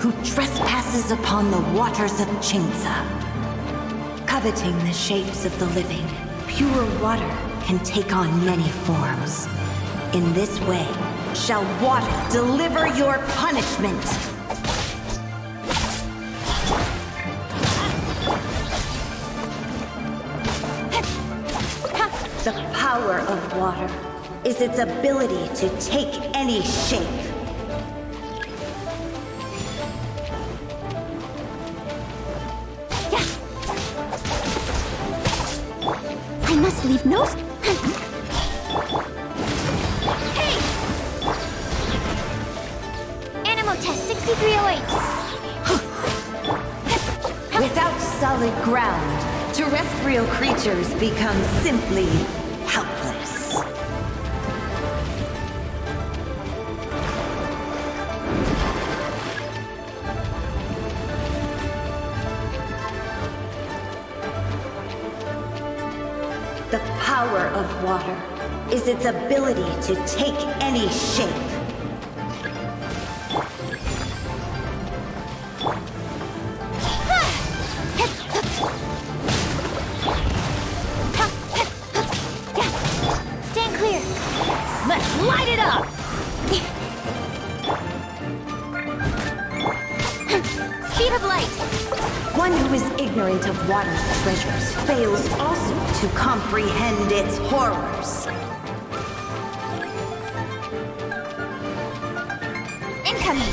who trespasses upon the waters of Chinsa. Coveting the shapes of the living, pure water can take on many forms. In this way, shall water deliver your punishment! The power of water is its ability to take any shape. I must leave no... Test 6308. Without solid ground, terrestrial creatures become simply helpless. The power of water is its ability to take any shape. Light it up! Speed of light! One who is ignorant of water's treasures fails also to comprehend its horrors. Incoming!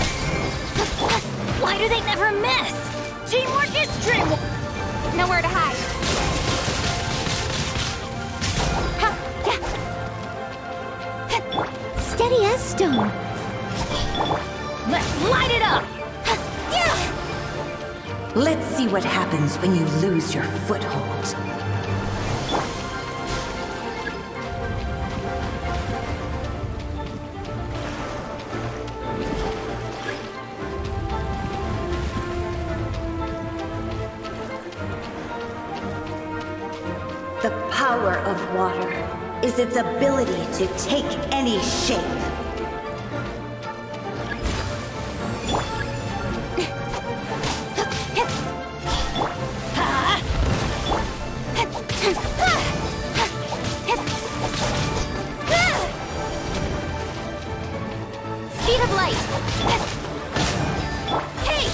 Why do they never miss? G-Mark is dream! Nowhere to hide. Steady as stone. Let's light it up! Yeah! Let's see what happens when you lose your foothold. The power of water is its ability to take any shape. Speed of light. Hey!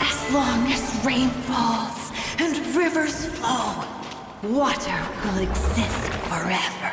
As long as rain falls and rivers flow, water will exist forever.